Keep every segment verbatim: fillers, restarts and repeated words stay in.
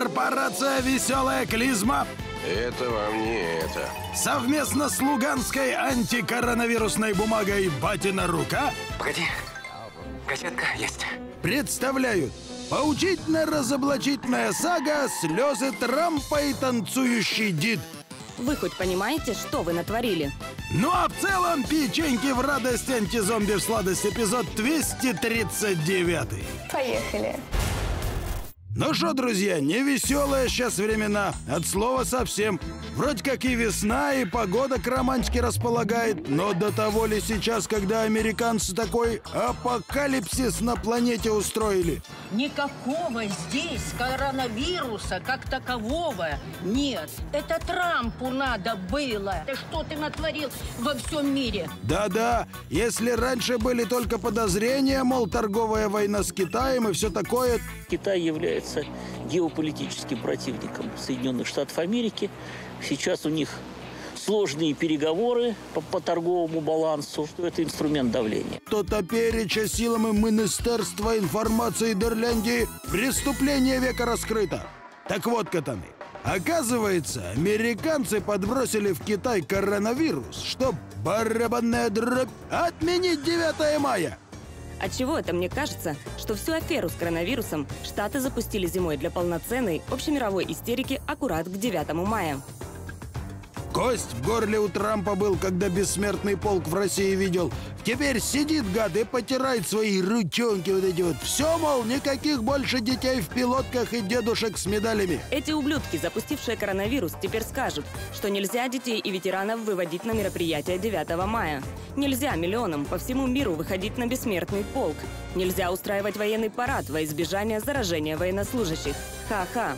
Корпорация «Веселая клизма». Это вам не это. Совместно с луганской антикоронавирусной бумагой «Батина рука». Погоди, газетка есть. Представляют поучительно-разоблачительная сага «Слезы Трампа и танцующий дид». Вы хоть понимаете, что вы натворили? Ну а в целом, печеньки в радость, антизомби в сладость, эпизод двести тридцать девятый. Поехали. Ну что, друзья, невеселые сейчас времена, от слова совсем. Вроде как и весна, и погода к романтике располагает, но до того ли сейчас, когда американцы такой апокалипсис на планете устроили? Никакого здесь коронавируса как такового нет. Это Трампу надо было. Да что ты натворил во всем мире? Да-да, если раньше были только подозрения, мол, торговая война с Китаем и все такое... Китай является геополитическим противником Соединенных Штатов Америки. Сейчас у них сложные переговоры по, по торговому балансу, что это инструмент давления. То топереча силами Министерства информации Дерлендии преступление века раскрыто. Так вот, катаны, оказывается, американцы подбросили в Китай коронавирус, чтоб барабанная дробь отменить девятое мая. А чего это мне кажется, что всю аферу с коронавирусом Штаты запустили зимой для полноценной общемировой истерики аккурат к девятому мая. Кость в горле у Трампа был, когда бессмертный полк в России видел. Теперь сидит гад и потирает свои ручонки вот эти вот. Все, мол, никаких больше детей в пилотках и дедушек с медалями. Эти ублюдки, запустившие коронавирус, теперь скажут, что нельзя детей и ветеранов выводить на мероприятия девятого мая. Нельзя миллионам по всему миру выходить на бессмертный полк. Нельзя устраивать военный парад во избежание заражения военнослужащих. Ха-ха.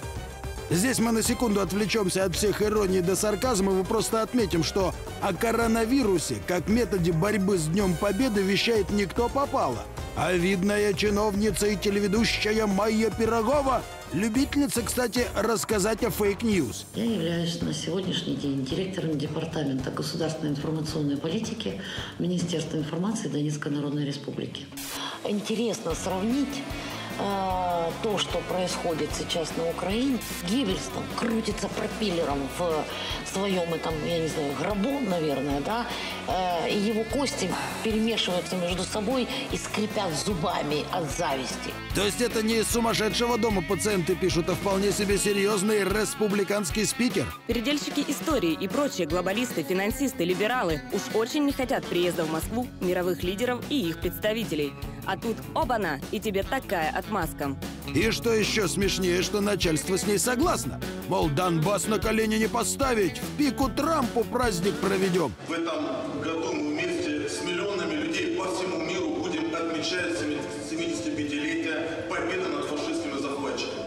Здесь мы на секунду отвлечемся от всех иронии до сарказма, и мы просто отметим, что о коронавирусе как методе борьбы с Днем Победы вещает не кто попало, а видная чиновница и телеведущая Майя Пирогова, любительница, кстати, рассказать о фейк-ньюс. Я являюсь на сегодняшний день директором Департамента государственной информационной политики Министерства информации Донецкой Народной Республики. Интересно сравнить... то, что происходит сейчас на Украине. Геббельс там крутится пропеллером в своем, этом, я не знаю, гробу, наверное, да, и его кости перемешиваются между собой и скрипят зубами от зависти. То есть это не из сумасшедшего дома пациенты пишут, а вполне себе серьезный республиканский спикер. Передельщики истории и прочие глобалисты, финансисты, либералы уж очень не хотят приезда в Москву мировых лидеров и их представителей. А тут обана, и тебе такая отмазка. И что еще смешнее, что начальство с ней согласно. Мол, Донбасс на колени не поставить, в пику Трампу праздник проведем. В этом году мы вместе с миллионами людей по всему миру будем отмечать семидесятипятилетие победы над фашистскими захватчиками.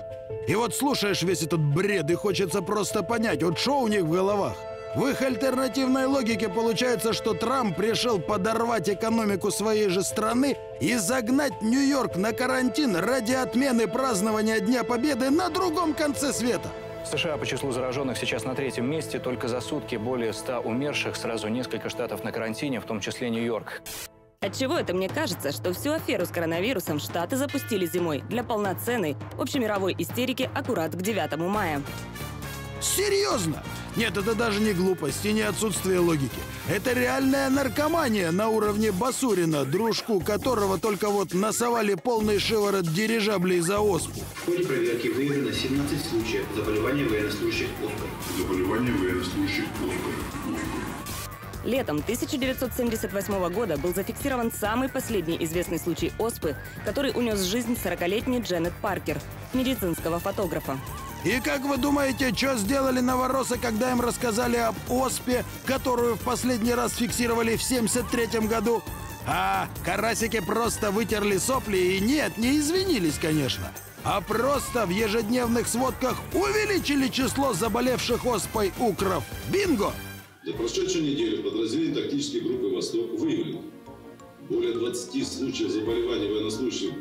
И вот слушаешь весь этот бред, и хочется просто понять, вот что у них в головах. В их альтернативной логике получается, что Трамп решил подорвать экономику своей же страны и загнать Нью-Йорк на карантин ради отмены празднования Дня Победы на другом конце света. В США по числу зараженных сейчас на третьем месте. Только за сутки более ста умерших, сразу несколько штатов на карантине, в том числе Нью-Йорк. Отчего это мне кажется, что всю аферу с коронавирусом Штаты запустили зимой для полноценной общемировой истерики аккурат к девятому мая. Серьезно? Нет, это даже не глупость и не отсутствие логики. Это реальная наркомания на уровне Басурина, дружку которого только вот насовали полный шиворот дирижаблей за оспу. В ходе проверки выявлено семнадцать случаев заболевания военнослужащих оспой. Заболевание военнослужащих оспой. Летом тысяча девятьсот семьдесят восьмого года был зафиксирован самый последний известный случай оспы, который унес жизнь сорокалетней Джанет Паркер, медицинского фотографа. И как вы думаете, что сделали новоросы, когда им рассказали об оспе, которую в последний раз фиксировали в семьдесят третьем году? А, карасики просто вытерли сопли и нет, не извинились, конечно. А просто в ежедневных сводках увеличили число заболевших оспой укров. Бинго! За прошедшую неделю подразделение тактической группы «Восток» выявлено более двадцати случаев заболевания военнослужащих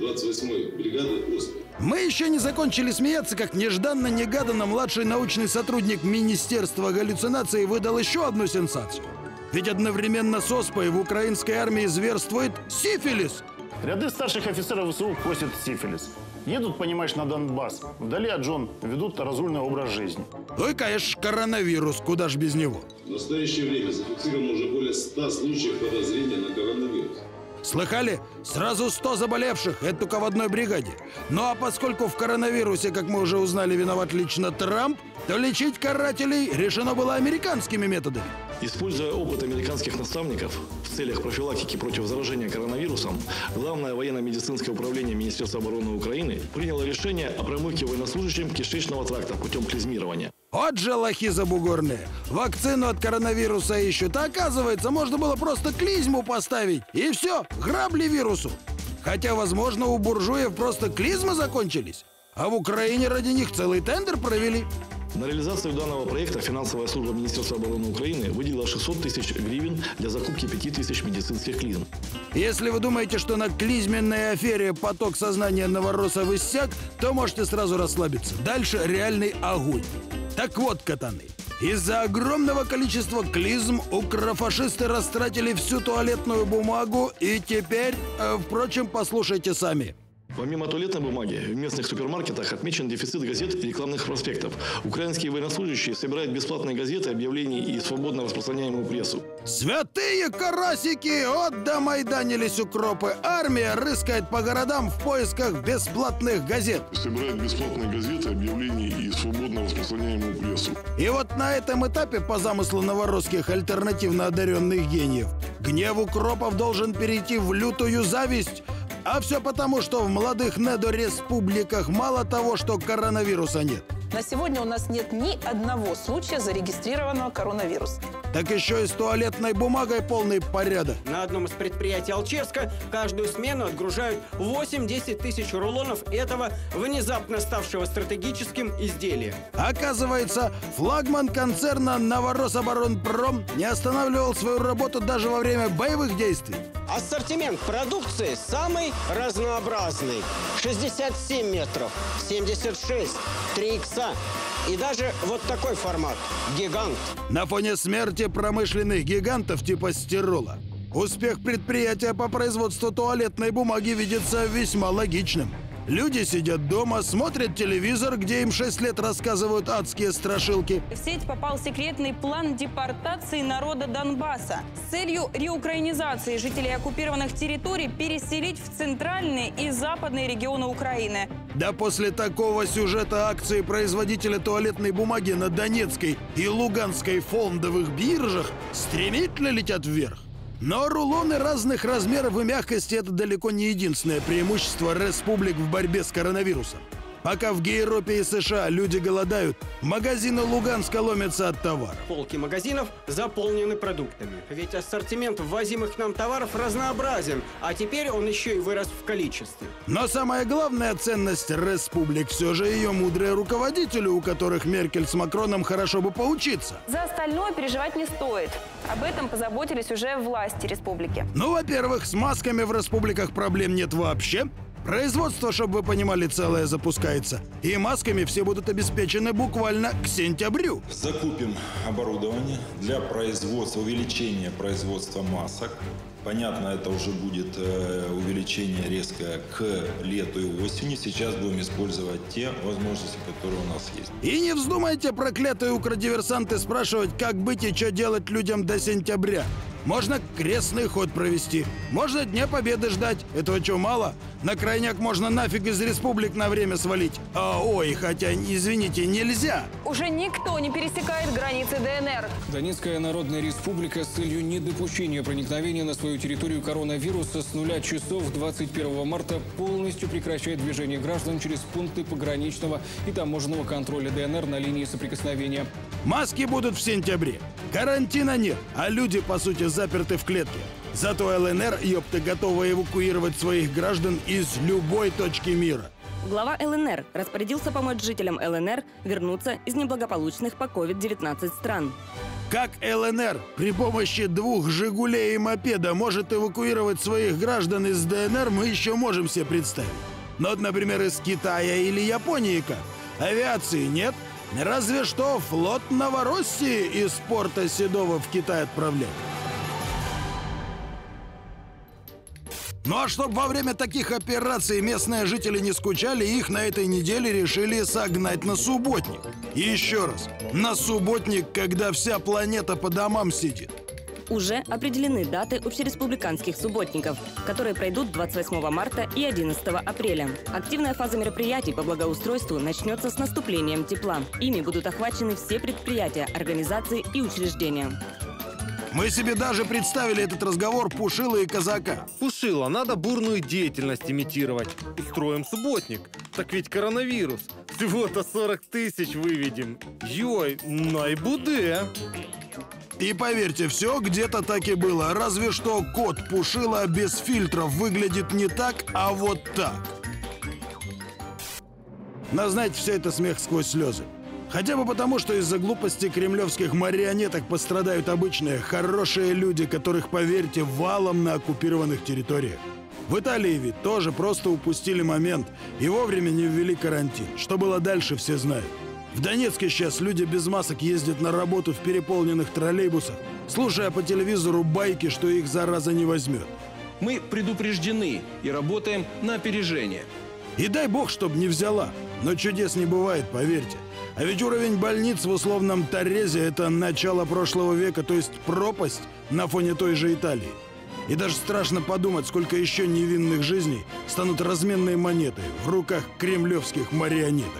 двадцать восьмой бригады оспы. Мы еще не закончили смеяться, как нежданно-негаданно младший научный сотрудник Министерства галлюцинации выдал еще одну сенсацию. Ведь одновременно с оспой в украинской армии зверствует сифилис. Ряды старших офицеров ВСУ косят сифилис. Едут, понимаешь, на Донбасс. Вдали от жен ведут разульный образ жизни. Ну и, конечно, коронавирус. Куда ж без него? В настоящее время зафиксировано уже более ста случаев подозрения на коронавирус. Слыхали? Сразу сто заболевших. Это только в одной бригаде. Ну а поскольку в коронавирусе, как мы уже узнали, виноват лично Трамп, то лечить карателей решено было американскими методами. Используя опыт американских наставников в целях профилактики против заражения коронавирусом, Главное военно-медицинское управление Министерства обороны Украины приняло решение о промывке военнослужащим кишечного тракта путем клизмирования. Вот же лохи забугорные. Вакцину от коронавируса ищут. А оказывается, можно было просто клизму поставить. И все, грабли вирусу. Хотя, возможно, у буржуев просто клизмы закончились. А в Украине ради них целый тендер провели. На реализацию данного проекта финансовая служба Министерства обороны Украины выделила шестьсот тысяч гривен для закупки пяти тысяч медицинских клизм. Если вы думаете, что на клизменной афере поток сознания новоросов иссяк, то можете сразу расслабиться. Дальше реальный огонь. Так вот, катаны, из-за огромного количества клизм укрофашисты растратили всю туалетную бумагу и теперь, впрочем, послушайте сами. Помимо туалетной бумаги, в местных супермаркетах отмечен дефицит газет и рекламных проспектов. Украинские военнослужащие собирают бесплатные газеты, объявления и свободно распространяемую прессу. Святые карасики! От домайданились укропы. Армия рыскает по городам в поисках бесплатных газет. Собирают бесплатные газеты, объявления и свободно распространяемую прессу. И вот на этом этапе, по замыслу новорусских альтернативно одаренных гениев, гнев укропов должен перейти в лютую зависть. А все потому, что в молодых недореспубликах мало того, что коронавируса нет. На сегодня у нас нет ни одного случая зарегистрированного коронавируса. Так еще и с туалетной бумагой полный порядок. На одном из предприятий Алчевска каждую смену отгружают восемь-десять тысяч рулонов этого внезапно ставшего стратегическим изделия. Оказывается, флагман концерна «Новорособоронпром» не останавливал свою работу даже во время боевых действий. Ассортимент продукции самый разнообразный. шестьдесят семь метров, семьдесят шесть, три икса и даже вот такой формат – гигант. На фоне смерти промышленных гигантов типа стирола успех предприятия по производству туалетной бумаги видится весьма логичным. Люди сидят дома, смотрят телевизор, где им шесть лет рассказывают адские страшилки. В сеть попал секретный план депортации народа Донбасса с целью реукраинизации жителей оккупированных территорий переселить в центральные и западные регионы Украины. Да после такого сюжета акции производителя туалетной бумаги на Донецкой и Луганской фондовых биржах стремительно летят вверх. Но рулоны разных размеров и мягкости – это далеко не единственное преимущество республик в борьбе с коронавирусом. Пока в Европе и США люди голодают, магазины Луганска ломятся от товаров. Полки магазинов заполнены продуктами. Ведь ассортимент ввозимых нам товаров разнообразен, а теперь он еще и вырос в количестве. Но самая главная ценность республик все же ее мудрые руководители, у которых Меркель с Макроном хорошо бы поучиться. За остальное переживать не стоит. Об этом позаботились уже власти республики. Ну, во-первых, с масками в республиках проблем нет вообще. Производство, чтобы вы понимали, целое запускается. И масками все будут обеспечены буквально к сентябрю. Закупим оборудование для производства, увеличения производства масок. Понятно, это уже будет э, увеличение резкое к лету и осени. Сейчас будем использовать те возможности, которые у нас есть. И не вздумайте, проклятые укродиверсанты, спрашивать, как быть и что делать людям до сентября. Можно крестный ход провести, можно Дня Победы ждать. Этого что, мало? На крайняк можно нафиг из республик на время свалить. А, ой, хотя, извините, нельзя. Уже никто не пересекает границы ДНР. Донецкая Народная Республика с целью недопущения проникновения на свою территорию коронавируса с нуля часов двадцать первого марта полностью прекращает движение граждан через пункты пограничного и таможенного контроля ДНР на линии соприкосновения. Маски будут в сентябре. Карантина нет, а люди, по сути, заперты в клетке. Зато ЛНР, ёпта, готова эвакуировать своих граждан из любой точки мира. Глава ЛНР распорядился помочь жителям ЛНР вернуться из неблагополучных по ковид девятнадцать стран. Как ЛНР при помощи двух «Жигулей» и «Мопеда» может эвакуировать своих граждан из ДНР, мы еще можем себе представить. Но, например, из Китая или Японии как? Авиации нет. Разве что флот Новороссии из порта Седова в Китай отправляет. Ну а чтобы во время таких операций местные жители не скучали, их на этой неделе решили согнать на субботник. И еще раз, на субботник, когда вся планета по домам сидит. Уже определены даты общереспубликанских субботников, которые пройдут двадцать восьмого марта и одиннадцатого апреля. Активная фаза мероприятий по благоустройству начнется с наступлением тепла. Ими будут охвачены все предприятия, организации и учреждения. Мы себе даже представили этот разговор Пушила и Казака. Пушила, надо бурную деятельность имитировать. Устроим субботник. Так ведь коронавирус. Всего-то сорок тысяч выведем. Йой, найбуде. И поверьте, все где-то так и было. Разве что кот Пушила без фильтров выглядит не так, а вот так. Но знаете, все это смех сквозь слезы. Хотя бы потому, что из-за глупости кремлевских марионеток пострадают обычные, хорошие люди, которых, поверьте, валом на оккупированных территориях. В Италии ведь тоже просто упустили момент и вовремя не ввели карантин. Что было дальше, все знают. В Донецке сейчас люди без масок ездят на работу в переполненных троллейбусах, слушая по телевизору байки, что их зараза не возьмет. Мы предупреждены и работаем на опережение. И дай бог, чтобы не взяла. Но чудес не бывает, поверьте. А ведь уровень больниц в условном Торезе – это начало прошлого века, то есть пропасть на фоне той же Италии. И даже страшно подумать, сколько еще невинных жизней станут разменной монетой в руках кремлевских марионеток.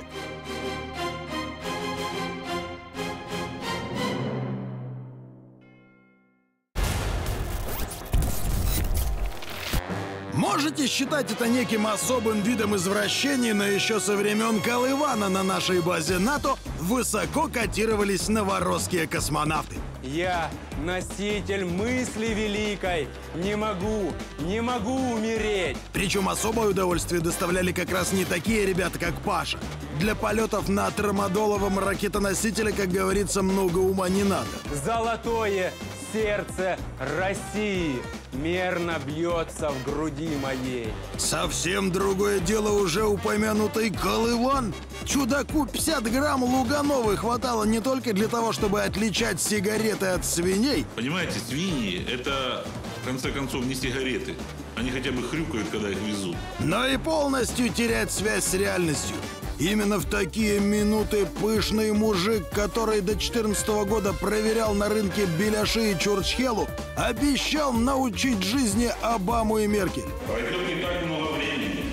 Можете считать это неким особым видом извращений, но еще со времен Колывана на нашей базе НАТО высоко котировались новоросские космонавты. Я носитель мысли великой. Не могу, не могу умереть. Причем особое удовольствие доставляли как раз не такие ребята, как Паша. Для полетов на трамадоловом ракетоносителе, как говорится, много ума не надо. Золотое сердце России мерно бьется в груди моей. Совсем другое дело уже упомянутый Колыван. Чудаку пятьдесят грамм Лугановой хватало не только для того, чтобы отличать сигареты от свиней. Понимаете, свиньи – это, в конце концов, не сигареты. Они хотя бы хрюкают, когда их везут. Но и полностью терять связь с реальностью. Именно в такие минуты пышный мужик, который до четырнадцатого года проверял на рынке беляши и чурчхелу, обещал научить жизни Обаму и Меркель. Пройдет не так много времени,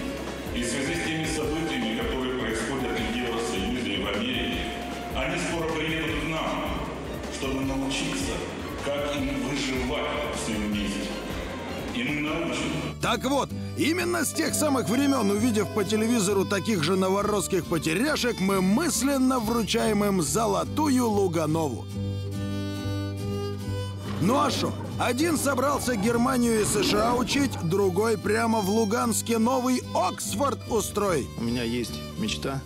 и в связи с теми событиями, которые происходят в Евросоюзе и в Америке, они скоро приедут к нам, чтобы научиться, как им выживать всем вместе. И мы научим. Так вот, именно с тех самых времен, увидев по телевизору таких же новоросских потеряшек, мы мысленно вручаем им золотую Луганову. Ну а шо? Один собрался Германию и США учить, другой прямо в Луганске новый Оксфорд устроить. У меня есть мечта,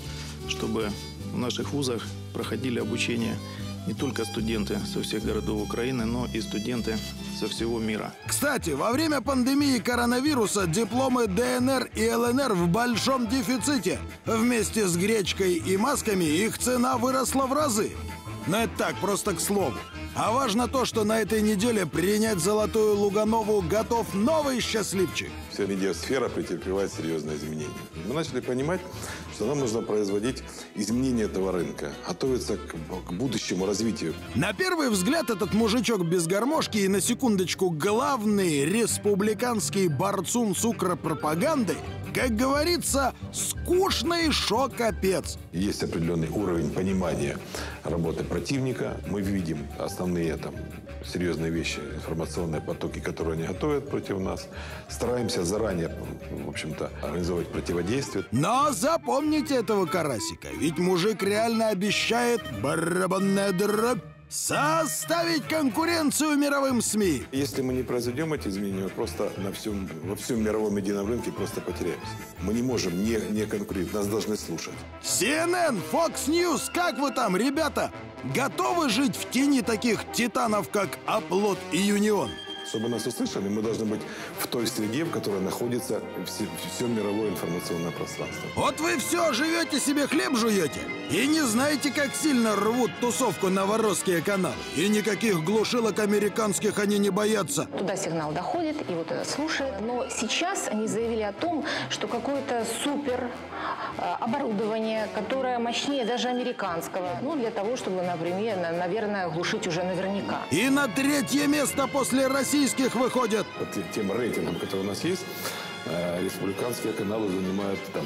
чтобы в наших вузах проходили обучение не только студенты со всех городов Украины, но и студенты со всего мира. Кстати, во время пандемии коронавируса дипломы ДНР и ЛНР в большом дефиците. Вместе с гречкой и масками их цена выросла в разы. Но это так, просто к слову. А важно то, что на этой неделе принять золотую Луганову готов новый счастливчик. Вся медиасфера претерпевает серьезные изменения. Мы начали понимать, что нам нужно производить изменения этого рынка, готовиться к, к будущему развитию. На первый взгляд этот мужичок без гармошки и, на секундочку, главный республиканский борцун с укропропагандой, как говорится, скучный шо-капец. Есть определенный уровень понимания работы противника. Мы видим основные там серьезные вещи, информационные потоки, которые они готовят против нас. Стараемся заранее, в общем-то, организовать противодействие. Но запомните этого карасика, ведь мужик реально обещает барабанная дробь. Составить конкуренцию мировым СМИ. Если мы не произведем эти изменения, мы просто на всем, во всем мировом едином рынке просто потеряемся. Мы не можем не, не конкурировать, нас должны слушать. си эн эн, Fox News, как вы там, ребята? Готовы жить в тени таких титанов, как Оплот и Юнион? Чтобы нас услышали, мы должны быть в той среде, в которой находится все, все мировое информационное пространство. Вот вы все живете себе, хлеб жуете. И не знаете, как сильно рвут тусовку новоросские каналы. И никаких глушилок американских они не боятся. Туда сигнал доходит и вот слушает. Но сейчас они заявили о том, что какое-то супер оборудование, которое мощнее даже американского. Ну, для того, чтобы, например, наверное, глушить уже наверняка. И на третье место после российских выходят. По тем рейтингам, которые у нас есть, республиканские каналы занимают там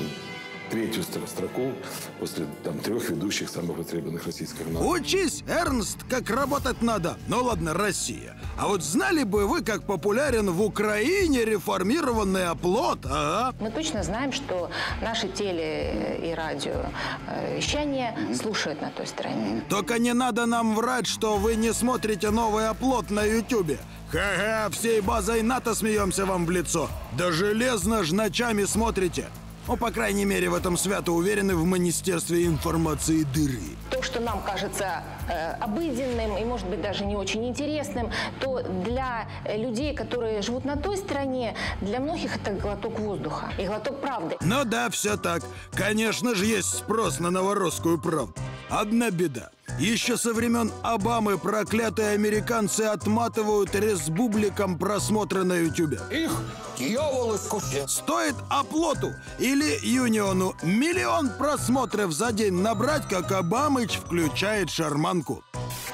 третью строку после там, трех ведущих самых востребованных российских каналов. Учись, Эрнст, как работать надо. Ну ладно, Россия. А вот знали бы вы, как популярен в Украине реформированный Оплот, а? Мы точно знаем, что наши теле- и радиовещание слушают на той стороне. Только не надо нам врать, что вы не смотрите новый Оплот на Ютубе. Ха-ха, всей базой НАТО смеемся вам в лицо. Да железно ж ночами смотрите. Ну, по крайней мере, в этом свято уверены в Министерстве информации дыры. То, что нам кажется э, обыденным и, может быть, даже не очень интересным, то для людей, которые живут на той стороне, для многих это глоток воздуха и глоток правды. Ну да, все так. Конечно же, есть спрос на новоросскую правду. Одна беда. Еще со времен Обамы проклятые американцы отматывают республикам просмотры на Ютубе. Их дьявол искусил. Стоит Оплоту или Юниону миллион просмотров за день набрать, как Обамыч включает шарманку.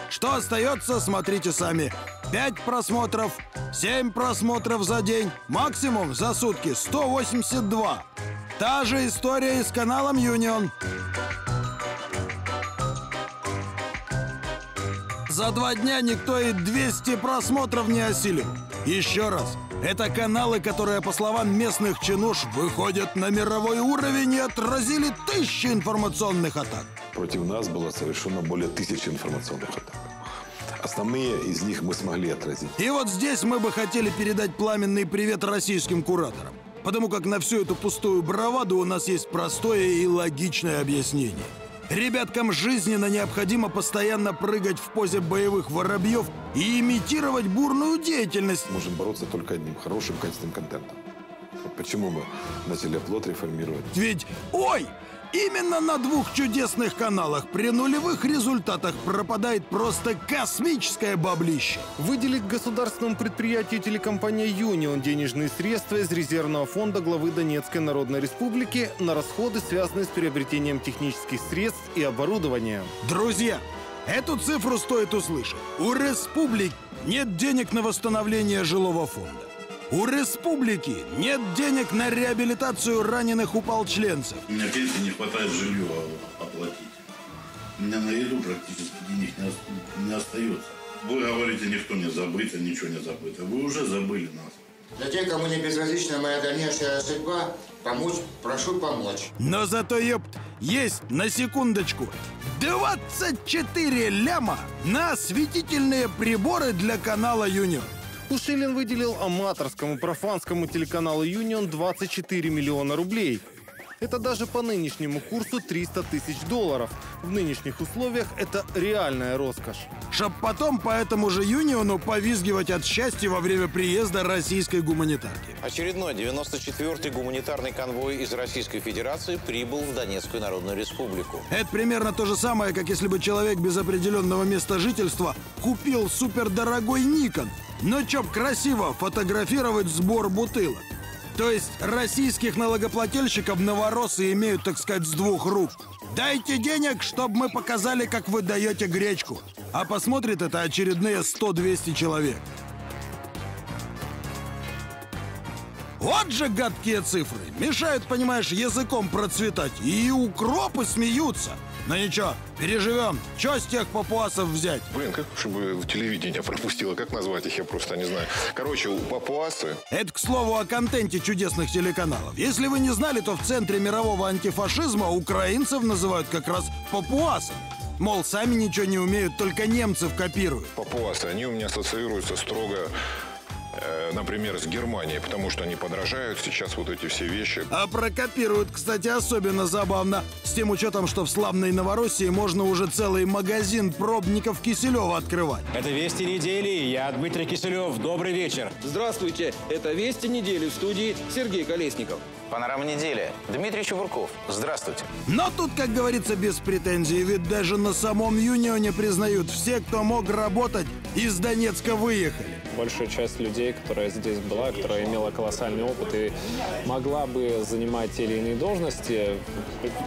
Что остается, смотрите сами. пять просмотров, семь просмотров за день, максимум за сутки сто восемьдесят два. Та же история и с каналом Юнион. За два дня никто и двести просмотров не осилил. Еще раз, это каналы, которые, по словам местных чинуш, выходят на мировой уровень и отразили тысячи информационных атак. Против нас было совершено более тысячи информационных атак. Основные из них мы смогли отразить. И вот здесь мы бы хотели передать пламенный привет российским кураторам. Потому как на всю эту пустую браваду у нас есть простое и логичное объяснение. Ребяткам жизненно необходимо постоянно прыгать в позе боевых воробьев и имитировать бурную деятельность. Можем бороться только одним хорошим, качественным контентом. Почему мы начали Оплот реформировать? Ведь, ой, именно на двух чудесных каналах при нулевых результатах пропадает просто космическое баблище. Выделить государственному предприятию телекомпания «Юнион» денежные средства из резервного фонда главы Донецкой Народной Республики на расходы, связанные с приобретением технических средств и оборудования. Друзья, эту цифру стоит услышать. У республики нет денег на восстановление жилого фонда. У республики нет денег на реабилитацию раненых уполчленцев. У меня пенсии не хватает жилья оплатить. У меня на еду практически денег не остается. Вы говорите, никто не забыто, ничего не забыто. Вы уже забыли нас. За те, кому не безразлична моя дальнейшая судьба, помочь, прошу помочь. Но зато, ёпт, есть, на секундочку, двадцать четыре ляма на осветительные приборы для канала «Юнион». Пушилин выделил аматорскому профанскому телеканалу «Юнион» двадцать четыре миллиона рублей. Это даже по нынешнему курсу триста тысяч долларов. В нынешних условиях это реальная роскошь. Чтоб потом по этому же «Юниону» повизгивать от счастья во время приезда российской гуманитарки. Очередной девяносто четвёртый гуманитарный конвой из Российской Федерации прибыл в Донецкую Народную Республику. Это примерно то же самое, как если бы человек без определенного места жительства купил супердорогой «Никон». Но чё б красиво фотографировать сбор бутылок. То есть российских налогоплательщиков новороссы имеют, так сказать, с двух рук. Дайте денег, чтобы мы показали, как вы даете гречку. А посмотрит это очередные сто-двести человек. Вот же гадкие цифры. Мешают, понимаешь, языком процветать. И укропы смеются. Ну ничего, переживем. Чё с тех папуасов взять? Блин, как чтобы телевидение пропустило? Как назвать их, я просто не знаю. Короче, папуасы... Это, к слову, о контенте чудесных телеканалов. Если вы не знали, то в центре мирового антифашизма украинцев называют как раз папуасами. Мол, сами ничего не умеют, только немцев копируют. Папуасы, они у меня ассоциируются строго... например, с Германией, потому что они подражают сейчас вот эти все вещи. А прокопируют, кстати, особенно забавно, с тем учетом, что в славной Новороссии можно уже целый магазин пробников Киселева открывать. Это «Вести недели», я Дмитрий Киселев, добрый вечер. Здравствуйте, это «Вести недели», в студии Сергей Колесников. Панорама недели. Дмитрий Чебурков. Здравствуйте. Но тут, как говорится, без претензий, ведь даже на самом Юнионе признают, все, кто мог работать, из Донецка выехали. Большая часть людей, которая здесь была, которая имела колоссальный опыт и могла бы занимать те или иные должности,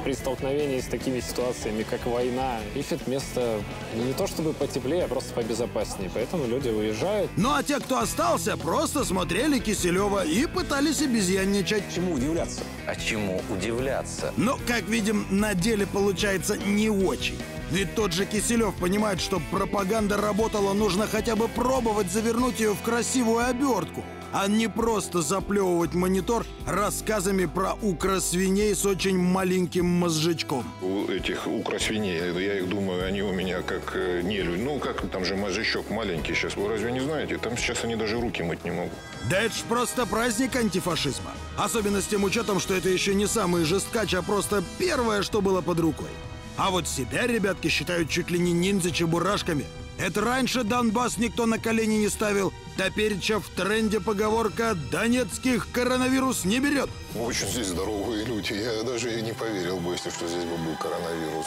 при столкновении с такими ситуациями, как война, ищет место не то чтобы потеплее, а просто побезопаснее. Поэтому люди уезжают. Ну а те, кто остался, просто смотрели Киселева и пытались обезьянничать. Чему удивляться? А чему удивляться? Ну, как видим, на деле получается не очень. Ведь тот же Киселев понимает, что пропаганда работала, нужно хотя бы пробовать завернуть ее в красивую обертку, а не просто заплевывать монитор рассказами про укросвиней с очень маленьким мозжечком. У этих укросвиней, я их думаю, они у меня как нелюдь. Ну, как там же мозжечок маленький сейчас, вы разве не знаете? Там сейчас они даже руки мыть не могут. Да это ж просто праздник антифашизма. Особенно с тем учетом, что это еще не самый жесткач, а просто первое, что было под рукой. А вот себя, ребятки, считают чуть ли не ниндзя-чебурашками. Это раньше Донбасс никто на колени не ставил. Теперьча в тренде поговорка «Донецких коронавирус не берет». В общем, здесь здоровые люди. Я даже и не поверил бы, если что здесь бы был коронавирус.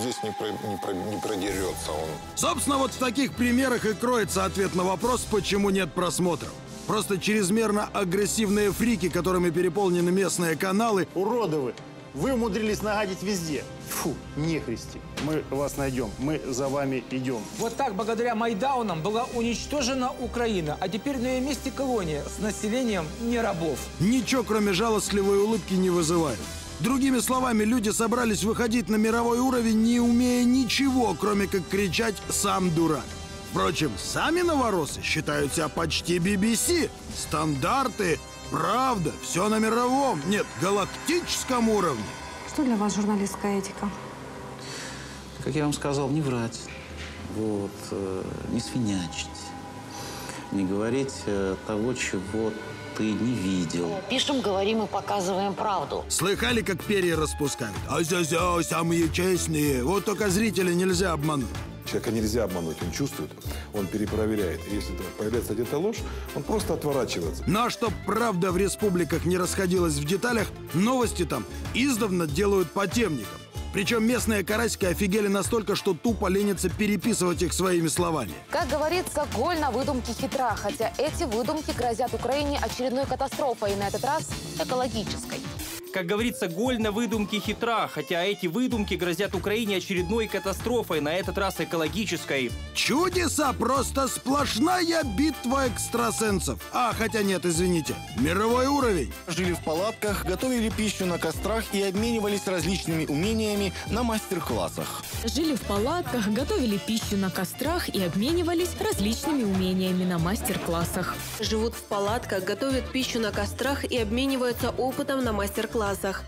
Здесь не, про, не, про, не продерется он. Собственно, вот в таких примерах и кроется ответ на вопрос, почему нет просмотров. Просто чрезмерно агрессивные фрики, которыми переполнены местные каналы. Уроды вы! Вы умудрились нагадить везде. Фу, нехристи. Мы вас найдем, мы за вами идем. Вот так, благодаря майдаунам, была уничтожена Украина, а теперь на ее месте колония с населением не рабов. Ничего, кроме жалостливой улыбки, не вызывает. Другими словами, люди собрались выходить на мировой уровень, не умея ничего, кроме как кричать «сам дурак». Впрочем, сами новороссы считают себя почти би би си. Стандарты. Правда, все на мировом, нет, галактическом уровне. Что для вас журналистская этика? Как я вам сказал, не врать, вот, э, не свинячить, не говорить э, того, чего ты не видел. Пишем, говорим и показываем правду. Слыхали, как перья распускают? Ай-зя-зя, самые честные, вот только зрителя нельзя обмануть. Человека нельзя обмануть, он чувствует, он перепроверяет. Если появляется где-то ложь, он просто отворачивается. Но чтоб правда в республиках не расходилась в деталях, новости там издавна делают по темникам. Причем местные карасики офигели настолько, что тупо ленятся переписывать их своими словами. Как говорится, голь на выдумки хитра, хотя эти выдумки грозят Украине очередной катастрофой, и на этот раз экологической. Как говорится, голь на выдумки хитра, хотя эти выдумки грозят Украине очередной катастрофой, на этот раз экологической. Чудеса, просто сплошная битва экстрасенсов. А, хотя нет, извините, мировой уровень. Жили в палатках, готовили пищу на кострах и обменивались различными умениями на мастер-классах. Жили в палатках, готовили пищу на кострах и обменивались различными умениями на мастер-классах. Живут в палатках, готовят пищу на кострах и обмениваются опытом на мастер-классах.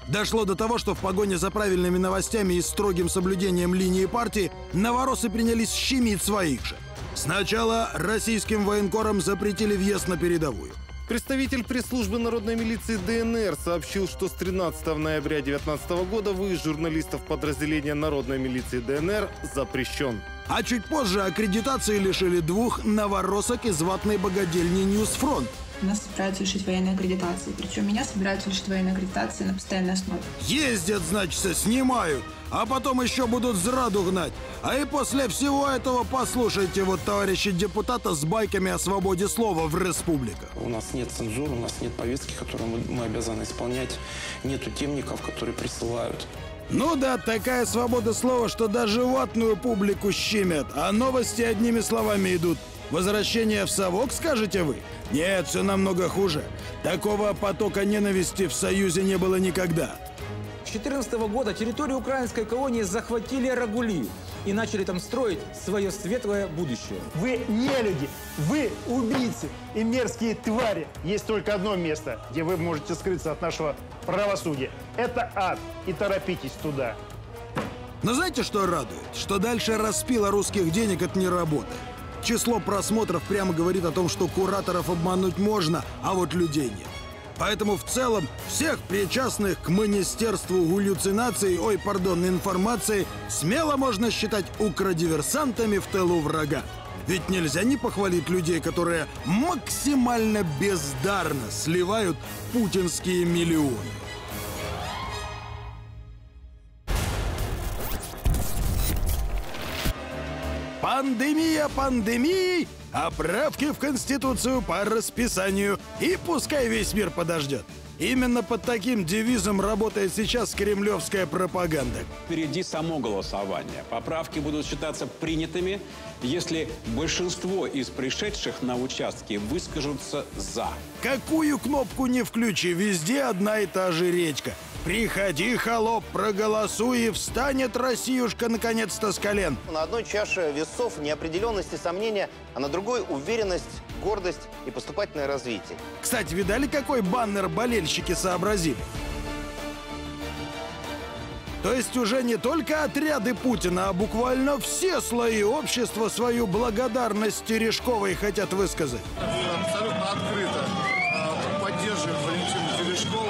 Дошло до того, что в погоне за правильными новостями и строгим соблюдением линии партии новороссы принялись щемить своих же. Сначала российским военкорам запретили въезд на передовую. Представитель пресс-службы народной милиции ДНР сообщил, что с тринадцатого ноября две тысячи девятнадцатого года выезд журналистов подразделения народной милиции ДНР запрещен. А чуть позже аккредитации лишили двух новороссок из ватной богадельни «Ньюсфронт». Нас собираются лишить военной аккредитации. Причем меня собираются лишить военной аккредитации на постоянной основе. Ездят, значит, снимают, а потом еще будут зраду гнать. А и после всего этого послушайте вот товарища депутата с байками о свободе слова в республиках. У нас нет цензуры, у нас нет повестки, которую мы, мы обязаны исполнять. Нету темников, которые присылают. Ну да, такая свобода слова, что даже ватную публику щемят. А новости одними словами идут. Возвращение в совок, скажете вы? Нет, все намного хуже. Такого потока ненависти в Союзе не было никогда. С две тысячи четырнадцатого года территорию украинской колонии захватили рагули и начали там строить свое светлое будущее. Вы нелюди, вы убийцы и мерзкие твари. Есть только одно место, где вы можете скрыться от нашего правосудия. Это ад, и торопитесь туда. Но знаете, что радует? Что дальше распила русских денег — это не работа. Число просмотров прямо говорит о том, что кураторов обмануть можно, а вот людей нет. Поэтому в целом всех причастных к Министерству галлюцинации, ой, пардон, информации, смело можно считать укродиверсантами в тылу врага. Ведь нельзя не похвалить людей, которые максимально бездарно сливают путинские миллионы. Пандемия пандемии, а правки в Конституцию по расписанию. И пускай весь мир подождет. Именно под таким девизом работает сейчас кремлевская пропаганда. Впереди само голосование. Поправки будут считаться принятыми, если большинство из пришедших на участки выскажутся «за». Какую кнопку не включи, везде одна и та же речка. Приходи, холоп, проголосуй, и встанет Россиюшка наконец-то с колен. На одной чаше весов неопределенность и сомнения, а на другой уверенность, гордость и поступательное развитие. Кстати, видали, какой баннер болельщики сообразили? То есть уже не только отряды Путина, а буквально все слои общества свою благодарность Терешковой хотят высказать. Абсолютно открыто поддерживаем Валентину Терешкову.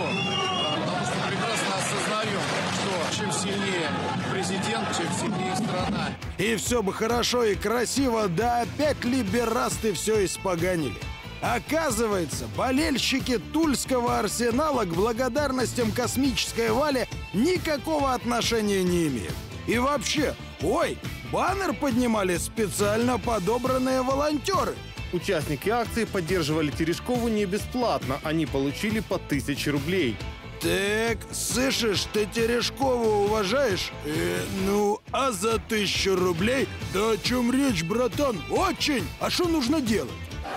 Чем сильнее президент, чем сильнее страна. И все бы хорошо и красиво, да опять либерасты все испоганили. Оказывается, болельщики тульского Арсенала к благодарностям космической Вали никакого отношения не имеют. И вообще, ой, баннер поднимали специально подобранные волонтеры. Участники акции поддерживали Терешкову не бесплатно, они получили по тысяче рублей. Так, слышишь, ты Терешкову уважаешь? Э, ну, а за тысячу рублей? Да о чем речь, братан? Очень! А что нужно делать?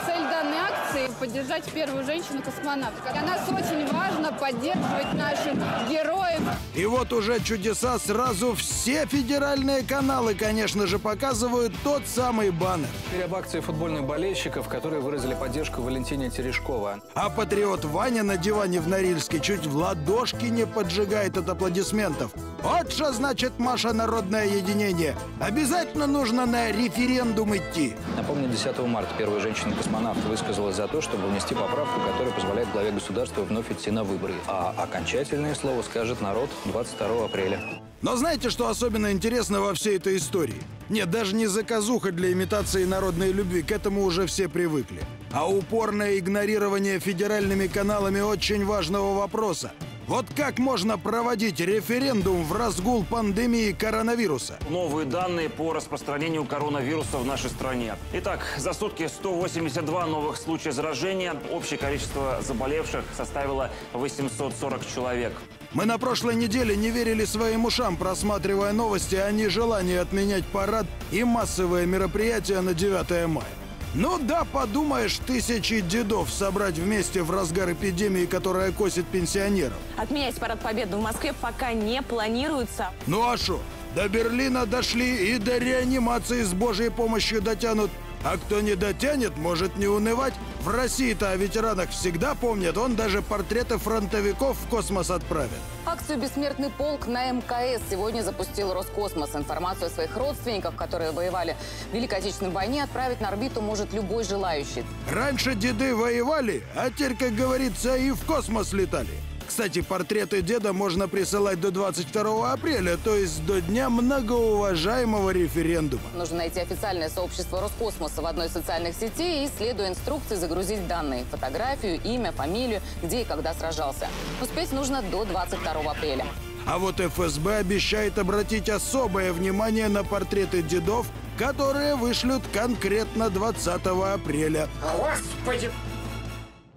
Цель данной акции – поддержать первую женщину-космонавтку. Для нас очень важно поддерживать наших героев. И вот уже чудеса сразу все федеральные каналы, конечно же, показывают тот самый баннер. Теперь об акции футбольных болельщиков, которые выразили поддержку Валентине Терешковой. А патриот Ваня на диване в Норильске чуть в ладошки не поджигает от аплодисментов. Вот что значит, Маша, народное единение. Обязательно нужно на референдум идти. Напомню, десятого марта первая женщина-космонавт высказалась за то, чтобы внести поправку, которая позволяет главе государства вновь идти на выборы. А окончательное слово скажет народ двадцать второго апреля. Но знаете, что особенно интересно во всей этой истории? Нет, даже не заказуха для имитации народной любви, к этому уже все привыкли. А упорное игнорирование федеральными каналами очень важного вопроса. Вот как можно проводить референдум в разгул пандемии коронавируса? Новые данные по распространению коронавируса в нашей стране. Итак, за сутки сто восемьдесят два новых случая заражения. Общее количество заболевших составило восемьсот сорок человек. Мы на прошлой неделе не верили своим ушам, просматривая новости о нежелании отменять парад и массовые мероприятия на девятое мая. Ну да, подумаешь, тысячи дедов собрать вместе в разгар эпидемии, которая косит пенсионеров. Отменять парад Победы в Москве пока не планируется. Ну а шо? До Берлина дошли и до реанимации с Божьей помощью дотянут. А кто не дотянет, может не унывать. В России-то о ветеранах всегда помнят, он даже портреты фронтовиков в космос отправит. Акцию «Бессмертный полк» на МКС сегодня запустил Роскосмос. Информацию о своих родственниках, которые воевали в Великой Отечественной войне, отправить на орбиту может любой желающий. Раньше деды воевали, а теперь, как говорится, и в космос летали. Кстати, портреты деда можно присылать до двадцать второго апреля, то есть до дня многоуважаемого референдума. Нужно найти официальное сообщество Роскосмоса в одной из социальных сетей и, следуя инструкции, загрузить данные. Фотографию, имя, фамилию, где и когда сражался. Успеть нужно до двадцать второго апреля. А вот ФСБ обещает обратить особое внимание на портреты дедов, которые вышлют конкретно двадцатого апреля. Господи!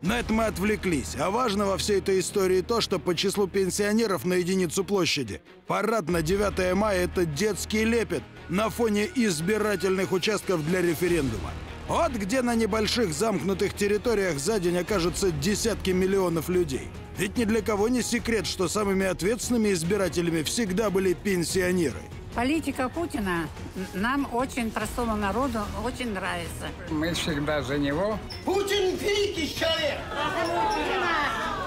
На это мы отвлеклись. А важно во всей этой истории то, что по числу пенсионеров на единицу площади парад на девятое мая – это детский лепет на фоне избирательных участков для референдума. Вот где на небольших замкнутых территориях за день окажутся десятки миллионов людей. Ведь ни для кого не секрет, что самыми ответственными избирателями всегда были пенсионеры. Политика Путина нам, очень простому народу, очень нравится. Мы всегда за него. Путин великий человек!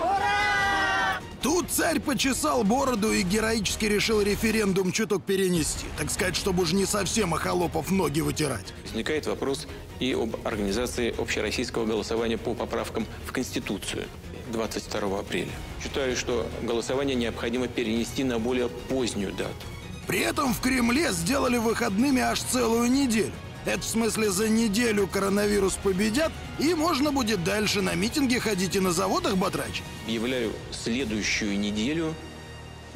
Ура! Тут царь почесал бороду и героически решил референдум чуток перенести. Так сказать, чтобы уж не совсем охолопов ноги вытирать. Возникает вопрос и об организации общероссийского голосования по поправкам в Конституцию двадцать второго апреля. Считаю, что голосование необходимо перенести на более позднюю дату. При этом в Кремле сделали выходными аж целую неделю. Это в смысле за неделю коронавирус победят, и можно будет дальше на митинги ходить и на заводах батрачить. Объявляю следующую неделю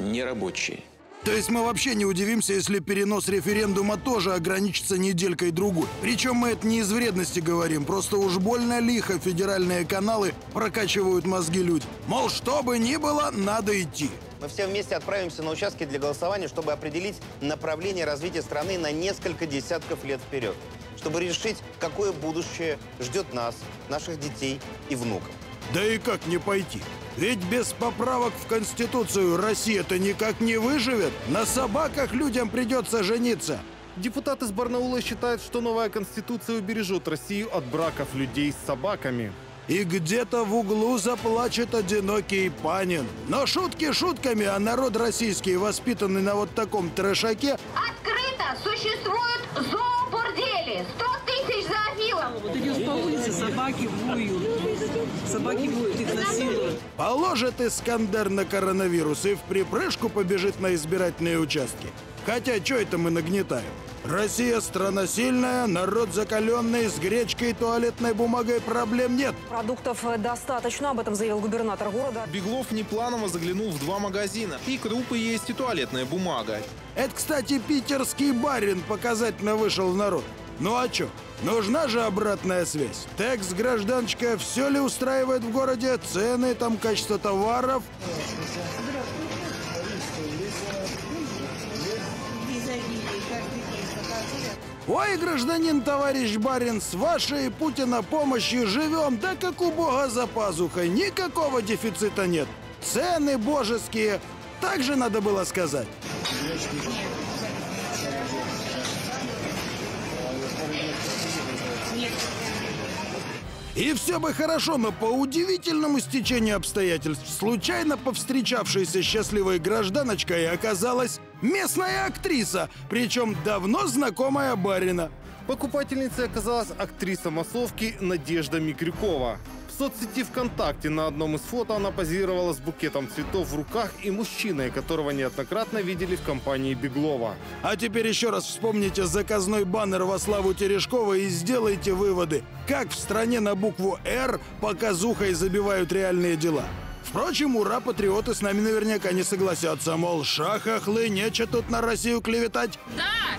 нерабочей. То есть мы вообще не удивимся, если перенос референдума тоже ограничится неделькой-другой. Причем мы это не из вредности говорим, просто уж больно лихо федеральные каналы прокачивают мозги людям. Мол, что бы ни было, надо идти. Мы все вместе отправимся на участки для голосования, чтобы определить направление развития страны на несколько десятков лет вперед. Чтобы решить, какое будущее ждет нас, наших детей и внуков. Да и как не пойти? Ведь без поправок в Конституцию Россия-то никак не выживет. На собаках людям придется жениться. Депутат из Барнаула считает, что новая Конституция убережет Россию от браков людей с собаками. И где-то в углу заплачет одинокий Панин. Но шутки шутками, а народ российский, воспитанный на вот таком трешаке... Открыто существуют зообурдели. сто тысяч за афилом. Вот идешь по улице, собаки воют. Собаки воют, их насилуют. Положит Искандер на коронавирус и в припрыжку побежит на избирательные участки. Хотя, что это мы нагнетаем? Россия страна сильная, народ закаленный, с гречкой и туалетной бумагой проблем нет. Продуктов достаточно, об этом заявил губернатор города. Беглов непланово заглянул в два магазина. И крупы есть, и туалетная бумага. Это, кстати, питерский барин показательно вышел в народ. Ну а чё? Нужна же обратная связь. Текс, гражданочка, все ли устраивает в городе? Цены, там качество товаров? Ой, гражданин, товарищ барин, с вашей Путина помощью живем, да как у Бога за пазухой, никакого дефицита нет. Цены божеские, так же надо было сказать. И все бы хорошо, но по удивительному стечению обстоятельств случайно повстречавшейся счастливой гражданочкой оказалась местная актриса, причем давно знакомая барина. Покупательницей оказалась актриса массовки Надежда Микрюкова. В соцсети ВКонтакте на одном из фото она позировала с букетом цветов в руках и мужчиной, которого неоднократно видели в компании Беглова. А теперь еще раз вспомните заказной баннер во славу Терешковой и сделайте выводы, как в стране на букву «Р» показухой забивают реальные дела. Впрочем, ура, патриоты с нами наверняка не согласятся, мол, шахахлы, нечего тут на Россию клеветать. Да!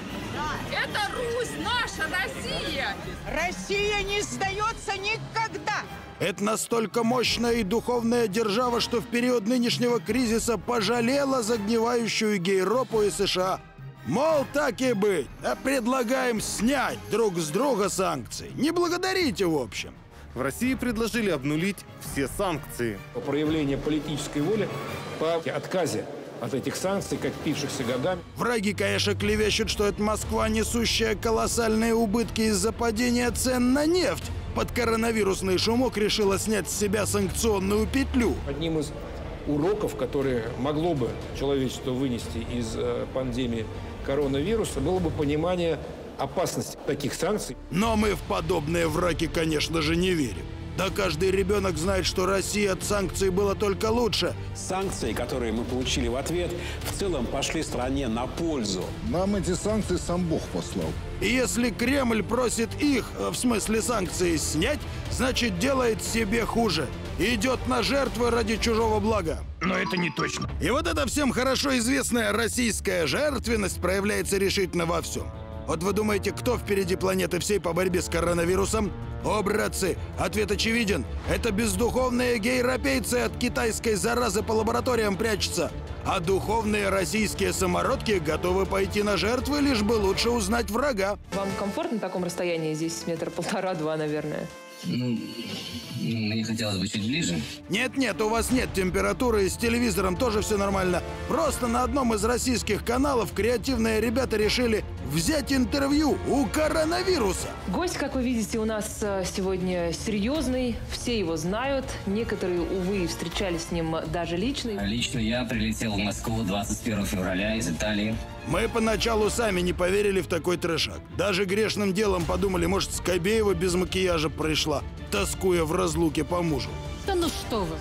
Это Русь, наша Россия! Россия не сдается никогда! Это настолько мощная и духовная держава, что в период нынешнего кризиса пожалела загнивающую Гейропу и США. Мол, так и быть, а предлагаем снять друг с друга санкции. Не благодарите, в общем. В России предложили обнулить все санкции. Проявление политической воли по отказе от этих санкций, как пившихся годами. Враги, конечно, клевещут, что это Москва, несущая колоссальные убытки из-за падения цен на нефть. Под коронавирусный шумок решила снять с себя санкционную петлю. Одним из уроков, которые могло бы человечество вынести из пандемии коронавируса, было бы понимание опасности таких санкций. Но мы в подобные враки, конечно же, не верим. Да каждый ребенок знает, что Россия от санкций была только лучше. Санкции, которые мы получили в ответ, в целом пошли стране на пользу. Нам эти санкции сам Бог послал. И если Кремль просит их, в смысле санкции, снять, значит делает себе хуже. Идет на жертвы ради чужого блага. Но это не точно. И вот эта всем хорошо известная российская жертвенность проявляется решительно во всем. Вот вы думаете, кто впереди планеты всей по борьбе с коронавирусом? О, братцы, ответ очевиден. Это бездуховные гейропейцы от китайской заразы по лабораториям прячутся. А духовные российские самородки готовы пойти на жертвы, лишь бы лучше узнать врага. Вам комфортно на таком расстоянии? Здесь метр полтора-два, наверное. Ну, хотелось бы чуть ближе. Нет-нет, у вас нет температуры, и с телевизором тоже все нормально. Просто на одном из российских каналов креативные ребята решили взять интервью у коронавируса. Гость, как вы видите, у нас сегодня серьезный, все его знают. Некоторые, увы, встречались с ним даже лично. Лично я прилетел в Москву двадцать первого февраля из Италии. Мы поначалу сами не поверили в такой трешак. Даже грешным делом подумали, может, Скобеева без макияжа пришла, тоскуя в разлуке по мужу. Да ну что вы.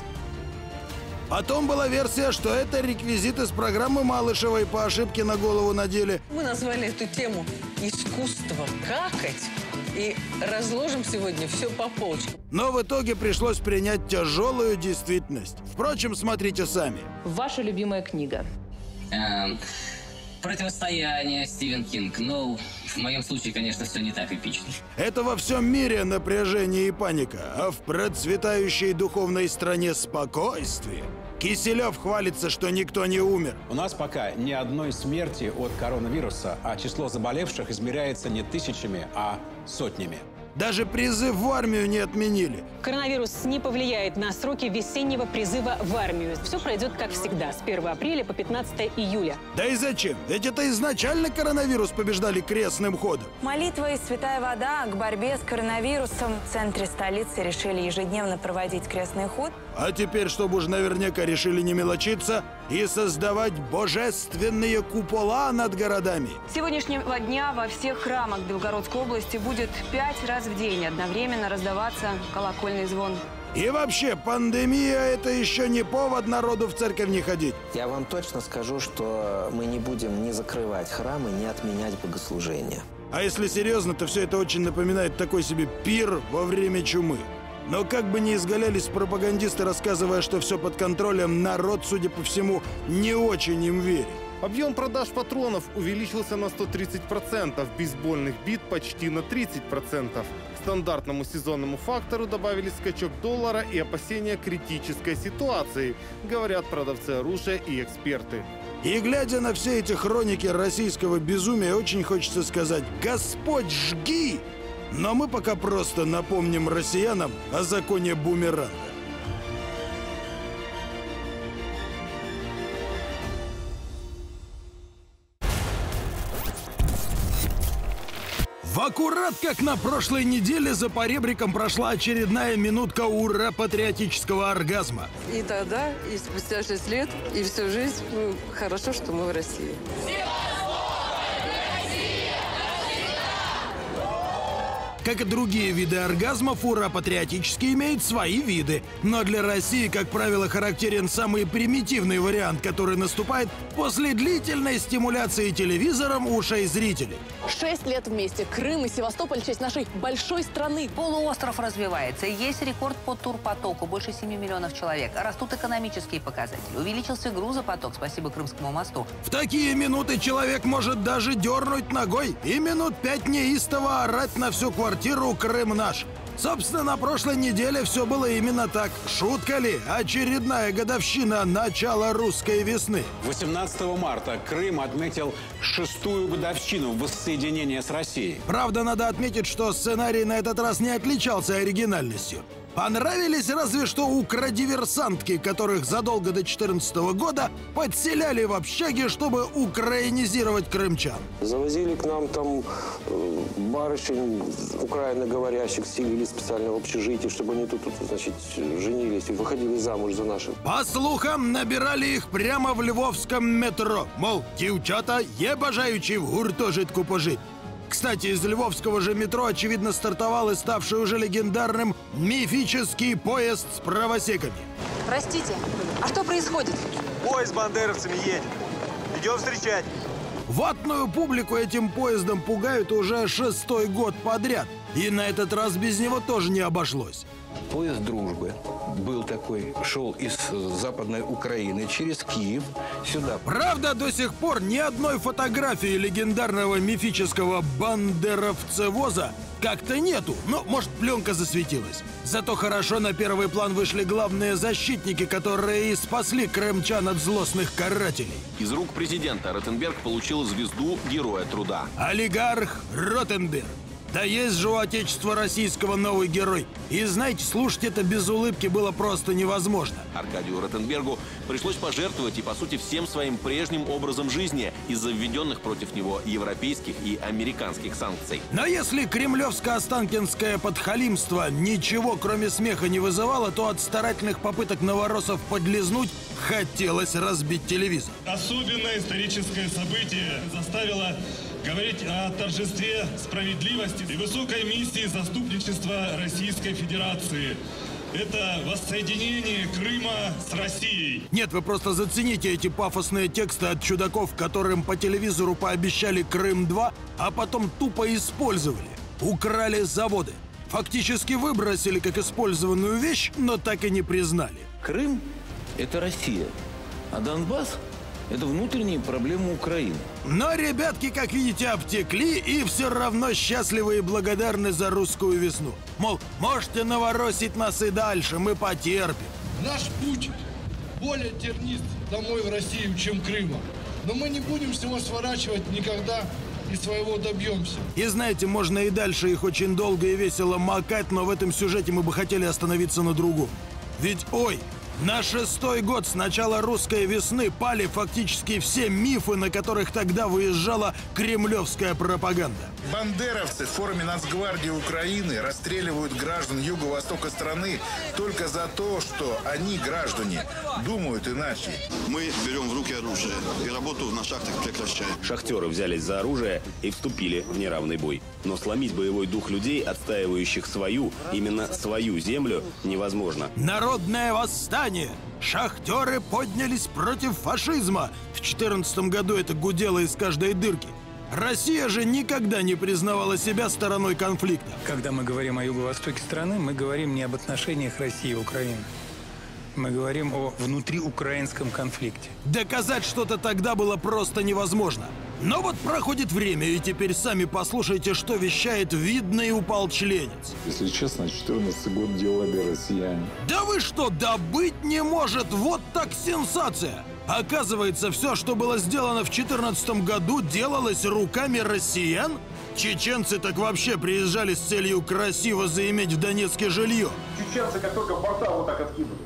Потом была версия, что это реквизит из программы Малышевой по ошибке на голову надели. Мы назвали эту тему «Искусство какать» и разложим сегодня все по полочкам. Но в итоге пришлось принять тяжелую действительность. Впрочем, смотрите сами. Ваша любимая книга? Эм, «Противостояние», Стивен Кинг. Ну, в моем случае, конечно, все не так эпично. Это во всем мире напряжение и паника, а в процветающей духовной стране спокойствие. Киселев хвалится, что никто не умер. У нас пока ни одной смерти от коронавируса, а число заболевших измеряется не тысячами, а сотнями. Даже призыв в армию не отменили. Коронавирус не повлияет на сроки весеннего призыва в армию. Все пройдет, как всегда, с первого апреля по пятнадцатое июля. Да и зачем? Ведь это изначально коронавирус побеждали крестным ходом. Молитва и святая вода к борьбе с коронавирусом. В центре столицы решили ежедневно проводить крестный ход. А теперь, чтобы уж наверняка решили не мелочиться и создавать божественные купола над городами. С сегодняшнего дня во всех храмах Белгородской области будет пять раз в день одновременно раздаваться колокольный звон. И вообще, пандемия – это еще не повод народу в церковь не ходить. Я вам точно скажу, что мы не будем ни закрывать храмы, ни отменять богослужения. А если серьезно, то все это очень напоминает такой себе пир во время чумы. Но как бы ни изгалялись пропагандисты, рассказывая, что все под контролем, народ, судя по всему, не очень им верит. Объем продаж патронов увеличился на сто тридцать процентов, бейсбольных бит почти на тридцать процентов. К стандартному сезонному фактору добавились скачок доллара и опасения критической ситуации, говорят продавцы оружия и эксперты. И глядя на все эти хроники российского безумия, очень хочется сказать: «Господь, жги!» Но мы пока просто напомним россиянам о законе бумеранга. Аккурат как на прошлой неделе за поребриком прошла очередная минутка ура патриотического оргазма. И тогда, и спустя шесть лет, и всю жизнь, ну, хорошо, что мы в России. Как и другие виды оргазмов, ура патриотический имеет свои виды. Но для России, как правило, характерен самый примитивный вариант, который наступает после длительной стимуляции телевизором ушей зрителей. Шесть лет вместе. Крым и Севастополь – честь нашей большой страны. Полуостров развивается. Есть рекорд по турпотоку. Больше семи миллионов человек. Растут экономические показатели. Увеличился грузопоток. Спасибо Крымскому мосту. В такие минуты человек может даже дернуть ногой и минут пять неистово орать на всю квартиру. Крым наш. Собственно, на прошлой неделе все было именно так. Шутка ли? Очередная годовщина начала русской весны. восемнадцатого марта Крым отметил шестую годовщину воссоединения с Россией. Правда, надо отметить, что сценарий на этот раз не отличался оригинальностью. Понравились разве что украдиверсантки, которых задолго до четырнадцатого года подселяли в общаге, чтобы украинизировать крымчан. Завозили к нам там барышень украиноговорящих, селили специально в общежитии, чтобы они тут, тут значит, женились и выходили замуж за наших. По слухам, набирали их прямо в львовском метро. Мол, девчата, є бажаючі в гуртожитку пожить. Кстати, из львовского же метро, очевидно, стартовал и ставший уже легендарным мифический поезд с правосеками. Простите, а что происходит? Поезд с бандеровцами едет. Идем встречать. Ватную публику этим поездом пугают уже шестой год подряд. И на этот раз без него тоже не обошлось. Поезд дружбы был такой, шел из Западной Украины через Киев сюда. Правда, до сих пор ни одной фотографии легендарного мифического бандеровцевоза как-то нету. Но, может, пленка засветилась. Зато хорошо на первый план вышли главные защитники, которые и спасли крымчан от злостных карателей. Из рук президента Ротенберг получил звезду Героя труда. Олигарх Ротенберг. Да есть же у отечества российского новый герой. И знаете, слушать это без улыбки было просто невозможно. Аркадию Ротенбергу пришлось пожертвовать и, по сути, всем своим прежним образом жизни из-за введенных против него европейских и американских санкций. Но если кремлевско-останкинское подхалимство ничего, кроме смеха, не вызывало, то от старательных попыток новороссов подлизнуть хотелось разбить телевизор. Особенно историческое событие заставило говорить о торжестве справедливости и высокой миссии заступничества Российской Федерации. Это воссоединение Крыма с Россией. Нет, вы просто зацените эти пафосные тексты от чудаков, которым по телевизору пообещали Крым-два, а потом тупо использовали. Украли заводы. Фактически выбросили как использованную вещь, но так и не признали. Крым – это Россия, а Донбасс – это внутренние проблемы Украины. Но ребятки, как видите, обтекли и все равно счастливы и благодарны за русскую весну. Мол, можете новороссить нас и дальше, мы потерпим. Наш путь более тернист домой в Россию, чем Крыма. Но мы не будем всего сворачивать никогда и своего добьемся. И знаете, можно и дальше их очень долго и весело макать, но в этом сюжете мы бы хотели остановиться на другом. Ведь ой... На шестой год с начала «Русской весны» пали фактически все мифы, на которых тогда выезжала кремлевская пропаганда. Бандеровцы в форме Нацгвардии Украины расстреливают граждан юго-востока страны только за то, что они, граждане, думают иначе. Мы берем в руки оружие и работу на шахтах прекращаем. Шахтеры взялись за оружие и вступили в неравный бой. Но сломить боевой дух людей, отстаивающих свою, именно свою землю, невозможно. Народное восстание! Шахтеры поднялись против фашизма. В две тысячи четырнадцатом году это гудело из каждой дырки. Россия же никогда не признавала себя стороной конфликта. Когда мы говорим о юго-востоке страны, мы говорим не об отношениях России и Украины. Мы говорим о внутриукраинском конфликте. Доказать что-то тогда было просто невозможно. Но вот проходит время, и теперь сами послушайте, что вещает видный уполчленец. Если честно, четырнадцатый год делали россияне. Да вы что, да быть не может! Вот так сенсация! Оказывается, все, что было сделано в две тысячи четырнадцатом году, делалось руками россиян? Чеченцы так вообще приезжали с целью красиво заиметь в Донецке жилье. Чеченцы как только борта вот так откинули.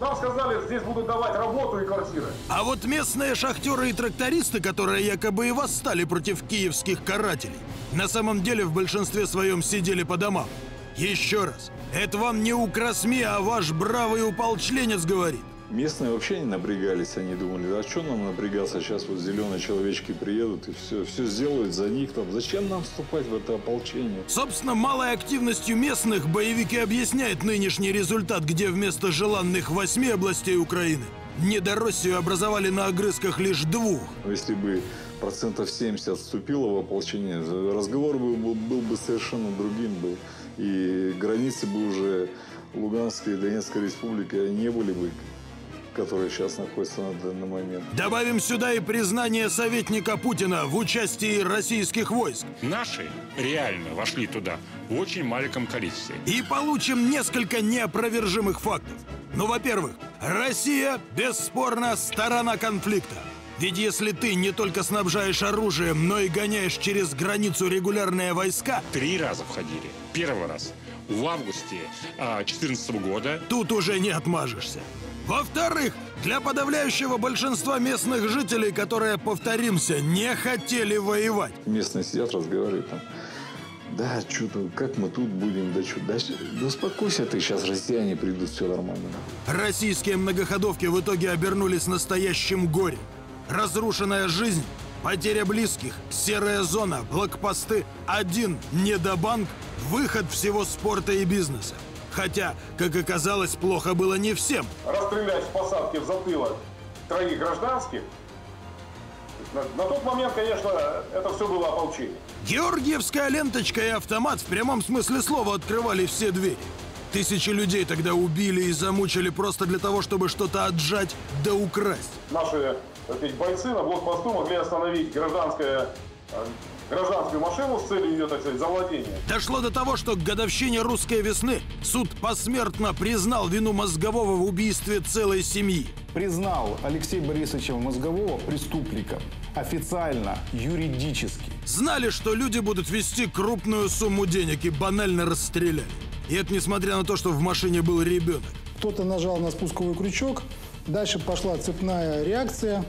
Нам сказали, здесь будут давать работу и квартиры. А вот местные шахтеры и трактористы, которые якобы и восстали против киевских карателей, на самом деле в большинстве своем сидели по домам. Еще раз, это вам не укросми, а ваш бравый уполчленец говорит. Местные вообще не напрягались, они думали, да что нам напрягаться, сейчас вот зеленые человечки приедут и все, все сделают за них, там, зачем нам вступать в это ополчение? Собственно, малой активностью местных боевики объясняют нынешний результат, где вместо желанных восьми областей Украины Недороссию образовали на огрызках лишь двух. Если бы процентов семьдесят отступило в ополчение, разговор был, был, был бы совершенно другим, был, и границы бы уже Луганской и Донецкой республики не были бы, которые сейчас находятся на данный момент. Добавим сюда и признание советника Путина в участии российских войск. Наши реально вошли туда в очень маленьком количестве. И получим несколько неопровержимых фактов. Ну, во-первых, Россия бесспорно сторона конфликта. Ведь если ты не только снабжаешь оружием, но и гоняешь через границу регулярные войска... Три раза входили. Первый раз в августе две тысячи четырнадцатого года. Тут уже не отмажешься. Во-вторых, для подавляющего большинства местных жителей, которые, повторимся, не хотели воевать. Местные сидят, разговаривают там. Да, что-то, как мы тут будем, да что, да, да успокойся ты, сейчас россияне придут, все нормально. Российские многоходовки в итоге обернулись настоящим горем. Разрушенная жизнь, потеря близких, серая зона, блокпосты, один недобанк, выход всего спорта и бизнеса. Хотя, как оказалось, плохо было не всем. Расстрелять в посадке в затылок троих гражданских, на, на тот момент, конечно, это все было ополчение. Георгиевская ленточка и автомат в прямом смысле слова открывали все двери. Тысячи людей тогда убили и замучили просто для того, чтобы что-то отжать да украсть. Наши эти бойцы на блокпосту могли остановить гражданское... гражданскую машину с целью ее, так сказать, завладения. Дошло до того, что к годовщине «Русской весны» суд посмертно признал вину Мозгового в убийстве целой семьи. Признал Алексея Борисовича Мозгового преступником. Официально, юридически. Знали, что люди будут вести крупную сумму денег и банально расстреляли. И это несмотря на то, что в машине был ребенок. Кто-то нажал на спусковой крючок, дальше пошла цепная реакция,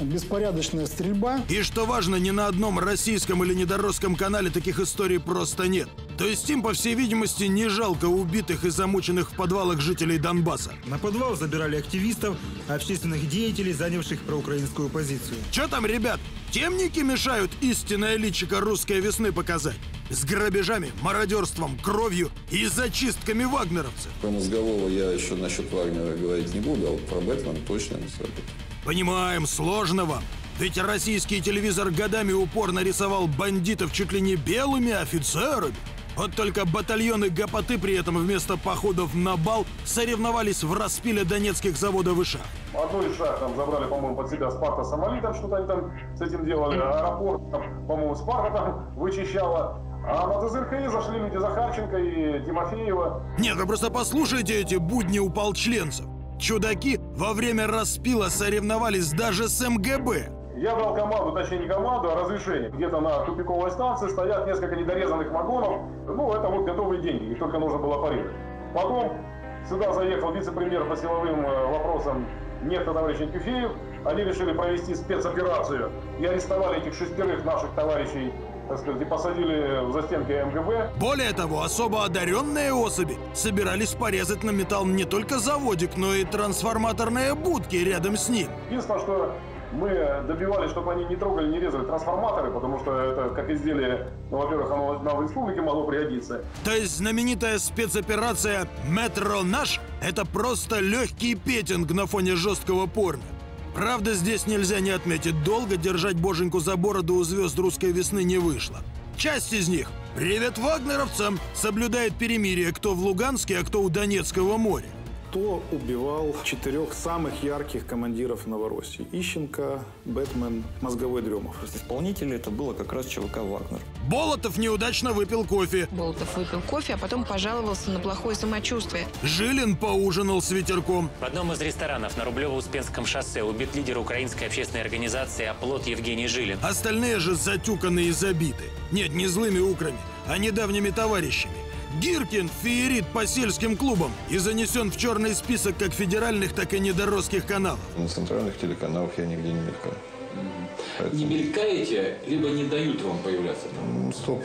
беспорядочная стрельба. И что важно, ни на одном российском или недоросском канале таких историй просто нет. То есть им, по всей видимости, не жалко убитых и замученных в подвалах жителей Донбасса. На подвал забирали активистов, общественных деятелей, занявших проукраинскую позицию. Че там, ребят? Темники мешают истинное личико «Русской весны» показать. С грабежами, мародерством, кровью и зачистками вагнеровцев. Про Мозгового я еще насчет Вагнера говорить не буду, а вот про Бэтмена точно не советую. Понимаем, сложно вам. Ведь российский телевизор годами упорно рисовал бандитов чуть ли не белыми офицерами. Вот только батальоны гопоты при этом вместо походов на бал соревновались в распиле донецких заводов и шахт. Одну из шахт там забрали, по-моему, под себя Спарта с Амалитом, что-то они там с этим делали. Аэропорт, по-моему, Спарта там вычищала. А на ТЗРКИ зашли люди Захарченко и Тимофеева. Нет, вы просто послушайте эти будни уполчленцев. Чудаки во время распила соревновались даже с МГБ. Я дал команду, точнее не команду, а разрешение. Где-то на тупиковой станции стоят несколько недорезанных вагонов. Ну, это вот готовые деньги, их только нужно было парировать. Потом сюда заехал вице-премьер по силовым вопросам некто товарищ Никифеев. Они решили провести спецоперацию и арестовали этих шестерых наших товарищей, так сказать, и посадили в застенки МГБ. Более того, особо одаренные особи собирались порезать на металл не только заводик, но и трансформаторные будки рядом с ним. Единственное, что мы добивались, чтобы они не трогали, не резали трансформаторы, потому что это как изделие, ну, во-первых, оно нам в республике могло пригодиться. То есть знаменитая спецоперация «Метро наш» — это просто легкий петинг на фоне жесткого порно. Правда, здесь нельзя не отметить, долго держать боженьку за бороду у звезд «Русской весны» не вышло. Часть из них, привет вагнеровцам, соблюдает перемирие, кто в Луганске, а кто у Донецкого моря. Кто убивал четырех самых ярких командиров Новороссии? Ищенко, Бэтмен, Мозговой, Дремов. Исполнители это было как раз ЧВК «Вагнер». Болотов неудачно выпил кофе. Болотов выпил кофе, а потом пожаловался на плохое самочувствие. Жилин поужинал с Ветерком. В одном из ресторанов на Рублево-Успенском шоссе убит лидер украинской общественной организации «Оплот» Евгений Жилин. Остальные же затюканы и забиты. Нет, не злыми украми, а недавними товарищами. Гиркин феерит по сельским клубам и занесен в черный список как федеральных, так и недоросских каналов. На центральных телеканалах я нигде не мелькаю. Поэтому... Не мелькаете, либо не дают вам появляться? Стоп.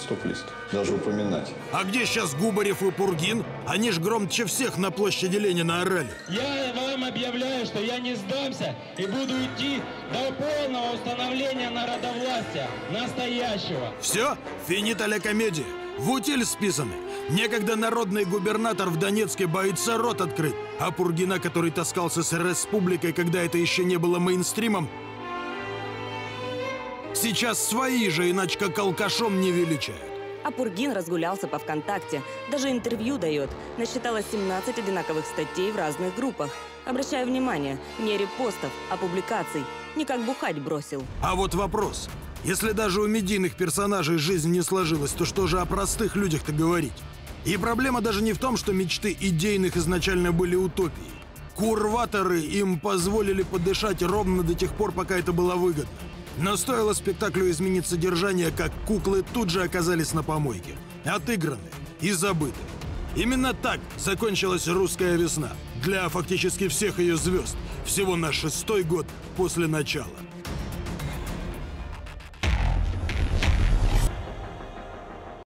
Стоп-лист. Даже упоминать. А где сейчас Губарев и Пургин? Они ж громче всех на площади Ленина орали. Я вам объявляю, что я не сдамся и буду идти до полного установления народовластия. Настоящего. Все? Финита ля комедия. В утиль списаны. Некогда народный губернатор в Донецке боится рот открыть. А Пургина, который таскался с республикой, когда это еще не было мейнстримом, сейчас свои же, иначе как алкашом не величают. А Пургин разгулялся по ВКонтакте. Даже интервью дает. Насчитала семнадцать одинаковых статей в разных группах. Обращаю внимание, не репостов, а публикаций. Никак бухать бросил. А вот вопрос. Если даже у медийных персонажей жизнь не сложилась, то что же о простых людях-то говорить? И проблема даже не в том, что мечты идейных изначально были утопией. Курваторы им позволили подышать ровно до тех пор, пока это было выгодно. Но стоило спектаклю изменить содержание, как куклы тут же оказались на помойке. Отыграны и забыты. Именно так закончилась «Русская весна» для фактически всех ее звезд. Всего на шестой год после начала.